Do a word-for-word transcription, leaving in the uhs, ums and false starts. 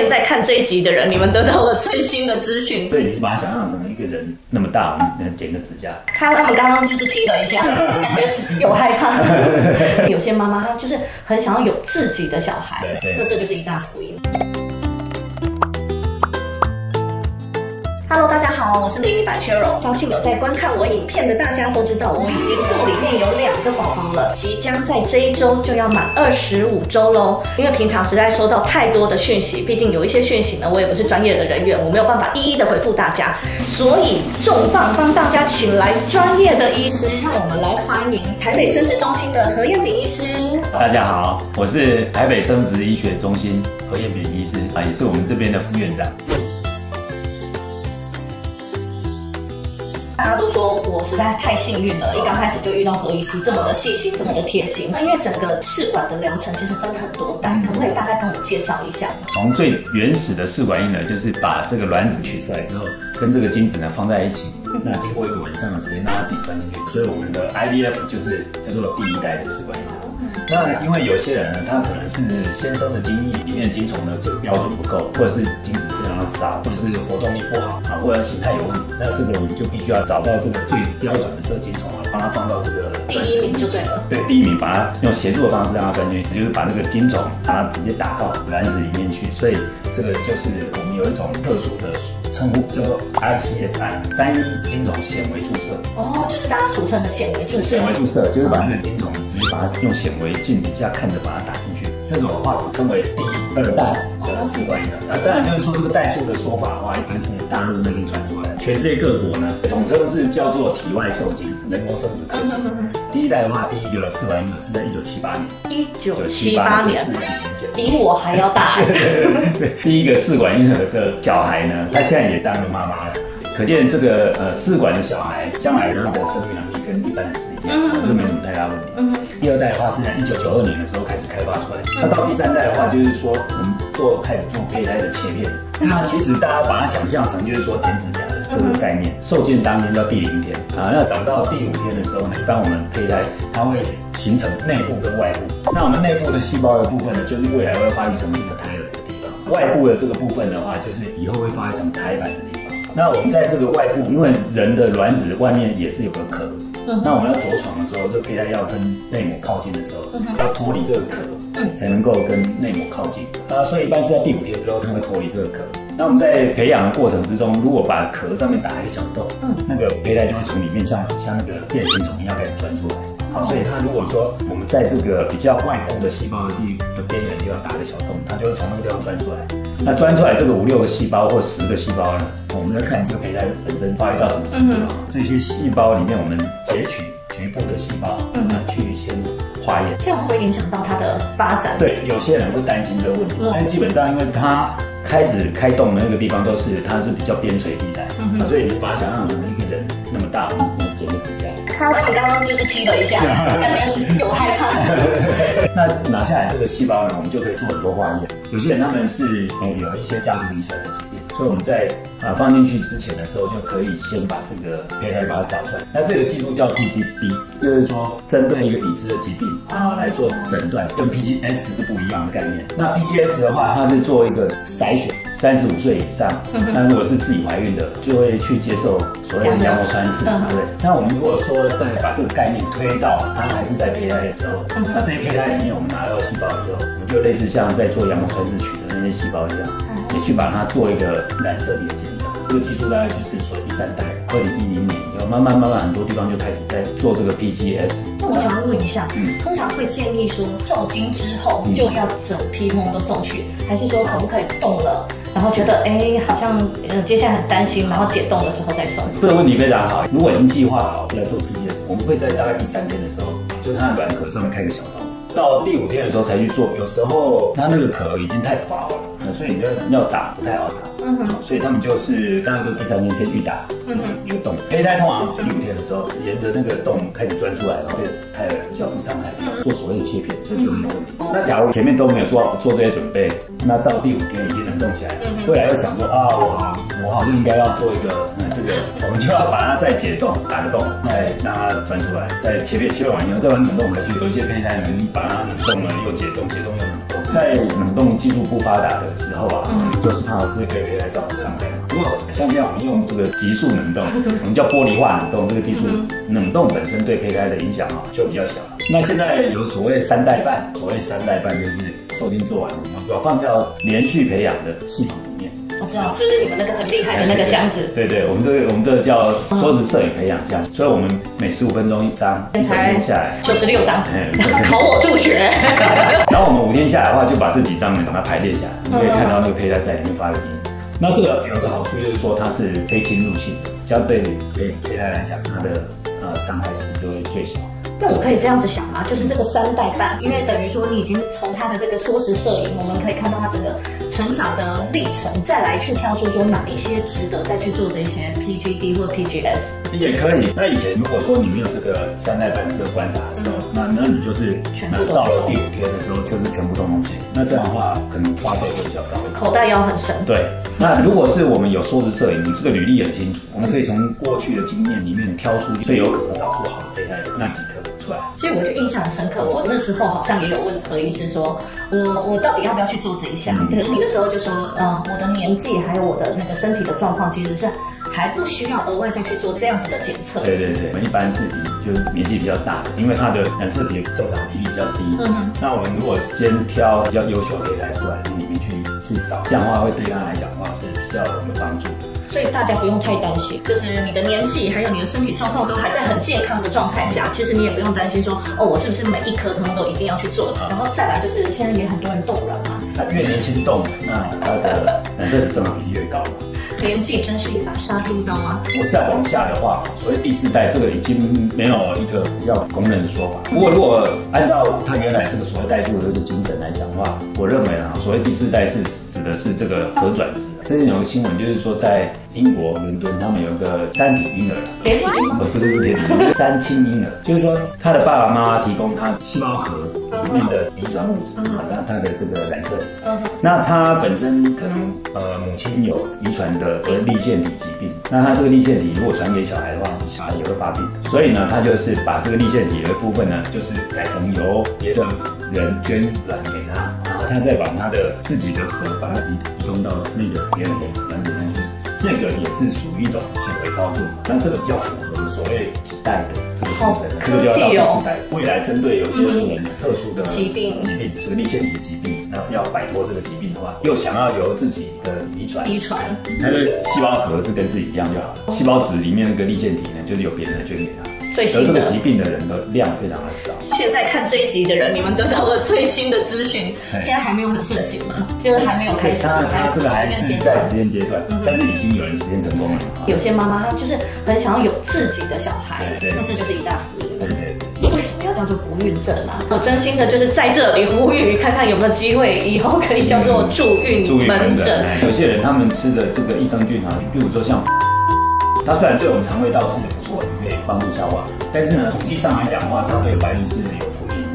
现在看这一集的人，你们得到了最新的资讯。对，你就把它想象成一个人那么大，剪个指甲。他他们刚刚就是听了一下，感觉有害怕。有些妈妈她就是很想要有自己的小孩，对，对那这就是一大福音。Hello， 大家好，我是李李版 Cheryl。相信有在观看我影片的大家都知道，我已经肚里面有两个宝宝了，即将在这一周就要满二十五周喽。因为平常实在收到太多的讯息，毕竟有一些讯息呢，我也不是专业的人员，我没有办法一一的回复大家，所以重磅帮大家请来专业的医师，让我们来欢迎台北生殖中心的何彦秉医师。大家好，我是台北生殖医学中心何彦秉医师啊，也是我们这边的副院长。 大家都说我实在太幸运了，一刚开始就遇到何医师这么的细心，这么的贴心。那因为整个试管的疗程其实分很多代，可不可以大概跟我们介绍一下？从最原始的试管婴儿，就是把这个卵子取出来之后，跟这个精子呢放在一起，那经过一个晚上的时间，让它自己钻进去。所以我们的 I V F 就是叫做第一代的试管婴儿。 那因为有些人呢，他可能是先生的精液里面的精虫的这个标准不够，或者是精子非常的少，或者是活动力不好啊，或者形态有问题，那这个我们就必须要找到这个最标准的这个精虫啊，帮它放到这个第一名就对了。对，第一名把它用协助的方式让它分去，就是把这个精虫把它直接打到卵子里面去，所以这个就是我们有一种特殊的称呼叫做 I C S I， 单一精虫显微注射。哦，就是大家俗称的显微注射。显微注射就是把这个精虫直接把它用显微。 镜底下看着把它打进去，这种的话我称为第二代的试管婴儿。啊，当然就是说这个代数的说法的话，一般是大陆那边传出来的，全世界各国呢统称是叫做体外受精人工生殖科技。第一代的话，第一个试管婴儿是在一九七八年，一九七八年是几年前，比我还要大。对，第一个试管婴儿的小孩呢，他现在也当了妈妈了。 可见这个呃试管的小孩将来的那个生育能力跟一般人是一样，就没什么太大问题。嗯、第二代的话是在一九九二年的时候开始开发出来，那、嗯、到第三代的话就是说我们做开始做胚胎的切片，那、嗯、其实大家把它想象成就是说剪指甲的这个概念，嗯、受精当天叫第零天啊，那长到第五天的时候呢，一般我们胚胎它会形成内部跟外部，那我们内部的细胞的部分呢，就是未来会发育成一个胎儿的地方，外部的这个部分的话，就是以后会发育成胎盘的地方。 那我们在这个外部，因为人的卵子外面也是有个壳，嗯、那我们要着床的时候，这胚胎要跟内膜靠近的时候，嗯、要脱离这个壳，嗯、才能够跟内膜靠近。那所以一般是在第五天之后，它会脱离这个壳。那我们在培养的过程之中，如果把壳上面打一个小洞，嗯、那个胚胎就会从里面像像那个变形虫一样开始钻出来。 好，所以它如果说我们在这个比较外部的细胞的地的边缘地方打个小洞，它就会从那个地方钻出来。那钻出来这个五六个细胞或十个细胞呢，我们要看这个胚胎本身发育到什么程度。嗯、这些细胞里面，我们截取局部的细胞，嗯，去先化验。这样会不会影响到它的发展？对，有些人会担心这个问题，嗯、但基本上因为它开始开洞的那个地方都是它是比较边陲地带，嗯、所以你把它想象成一个人那么大，嗯、剪个指甲。 他你刚刚就是踢了一下，感觉有害怕。那拿下来这个细胞呢，我们就可以做很多化验。有些人他们是有一些家族遗传的疾病，所以我们在啊放进去之前的时候，就可以先把这个胚胎把它找出来。那这个技术叫 P G D， 就是说针对一个已知的疾病啊来做诊断，跟 P G S 是不一样的概念。那 P G S 的话，它是做一个筛选，三十五岁以上，那如果是自己怀孕的，就会去接受所谓的羊膜穿刺，对不对？那我们如果说 再把这个概念推到它还是在胚胎的时候，嗯、那这些胚胎里面我们拿到细胞以后，我们就类似像在做羊膜穿刺取的那些细胞一样，嗯、也去把它做一个染色体的检查。这个技术大概就是说第三代，二零一零年以后，慢慢慢慢很多地方就开始在做这个 P G S。那我想问一下，嗯、通常会建议说受精之后就要整批通都送去，还是说可不可以动了？ 然后觉得哎，好像呃，接下来很担心，然后解冻的时候再送。这个问题非常好。如果已经计划好要做 P G S， 我们会在大概第三天的时候，就是它的卵壳上面开个小洞，到第五天的时候才去做。有时候它那个壳已经太薄了，嗯、所以你要要打不太好打。嗯哼。所以他们就是当然就第三天先预打，嗯哼，有洞。胚胎通常第五天的时候，沿着那个洞开始钻出来，然后胎儿比较不伤害，做所谓的切片，这就没有问题。嗯、那假如前面都没有做做这些准备，那到第五天已经能动起来了。 未来又想说啊，我好，我好像应该要做一个、嗯、这个，我们就要把它再解冻，打个洞，再让它钻出来，再切片，切片完以后再把它冷冻回去。有一些胚胎能把它冷冻了又解冻，解冻又冷冻，在冷冻技术不发达的时候啊，嗯、就是它会跟胚胎造成伤害。如果像现在我们用这个急速冷冻，我们叫玻璃化冷冻这个技术，嗯、冷冻本身对胚胎的影响啊就比较小。那现在有所谓三代半，所谓三代半就是受精做完，我们要放到连续培养的系统里面。 我知道，是不是你们那个很厉害的那个箱子？对对，我们这个我们这个叫缩时摄影培养箱，所以我们每十五分钟一张，一整天下来九十六张，考我数学。然后我们五天下来的话，就把这几张呢把它排列下来，你可以看到那个胚胎在里面发育。那这个有一个好处就是说它是非侵入性的，这样对胚胚胎来讲，它的呃伤害性就会最小。 那我可以这样子想吗？就是这个三代半，因为等于说你已经从它的这个缩时摄影，我们可以看到它整个成长的历程，再来去挑出说哪一些值得再去做这些 P G D 或 P G S 也可以。那以前如果说你没有这个三代半这个观察的时候，嗯、那那你就是全部到了第五天的时候就是全部都弄齐。那这样的话可能花费会比较高，口袋要很深。对。那如果是我们有缩时摄影，你这个履历很清楚，我们可以从过去的经验里面挑出最有可能找出好的胚胎那几颗。 其实我就印象很深刻，我那时候好像也有问何医师说，我我到底要不要去做这一项？可是你那时候就说，呃，我的年纪还有我的那个身体的状况，其实是还不需要额外再去做这样子的检测。对对对，我们一般是就是年纪比较大的，因为他的染色体增长比例比较低。嗯那我们如果先挑比较优秀的胚胎出来，里面去去找，这样的话会对他来讲的话是比较有帮助的。 所以大家不用太担心，就是你的年纪还有你的身体状况都还在很健康的状态下，其实你也不用担心说哦，我是不是每一颗通通都一定要去做的。然后再来就是现在也很多人冻卵嘛，那越年轻冻，那它的染色体生长比越高。年纪真是一把杀猪刀啊！我再往下的话，所谓第四代这个已经没有一个比较公认的说法。不过如果按照它原来这个所谓代数的这个精神来讲的话，我认为啊，所谓第四代是指的是这个核转殖。 最近有个新闻，就是说在英国伦敦，他们有一个三体婴儿，连体婴儿不是是连体婴儿，三亲婴儿，就是说他的爸爸妈妈提供他细胞核里面的遗传物质，那他的这个染色体，那他本身可能呃母亲有遗传的粒线体疾病，那他这个粒线体如果传给小孩的话，小孩也会发病，所以呢，他就是把这个粒线体的部分呢，就是改成由别的人捐卵给他，然后他再把他的自己的核把它移移动到那个。 别人养子男就是这个也是属于一种行为操作，但这个比较符合所谓几代的这个精神，这个就要到第四代。未来针对有些人特殊的疾病，疾病这个粒线体的疾病，那要摆脱这个疾病的话，又想要由自己的遗传，遗传，它的细胞核是跟自己一样就好了，细胞质里面那个粒线体呢，就是由别人来捐给他。 得这个疾病的人的量非常的少。现在看这一集的人，你们得到了最新的资讯。现在还没有很盛行吗？就是还没有开始。他他这个还是在实验阶段，但是已经有人实验成功了。有些妈妈就是很想要有自己的小孩，那这就是一大福音。对对对。为什么要叫做不孕症啊？我真心的就是在这里呼吁，看看有没有机会以后可以叫做助孕门诊。有些人他们吃的这个益生菌啊，比如说像。 它虽然对我们肠胃道是不错，可以帮助消化，但是呢，统计上来讲的话，它对怀孕是有负面。